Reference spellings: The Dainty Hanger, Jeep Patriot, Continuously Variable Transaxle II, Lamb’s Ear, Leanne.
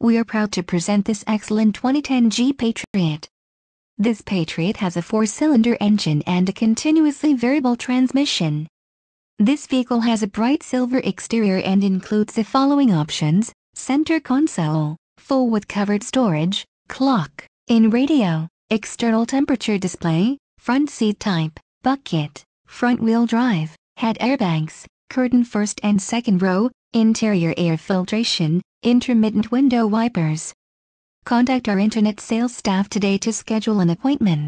We are proud to present this excellent 2010 Jeep Patriot. This Patriot has a 4-cylinder engine and a continuously variable transmission. This vehicle has a bright silver exterior and includes the following options: center console, full with covered storage, clock, in radio, external temperature display, front seat type, bucket, front wheel drive, head airbags, curtain first and second row, interior air filtration, intermittent window wipers. Contact our internet sales staff today to schedule an appointment.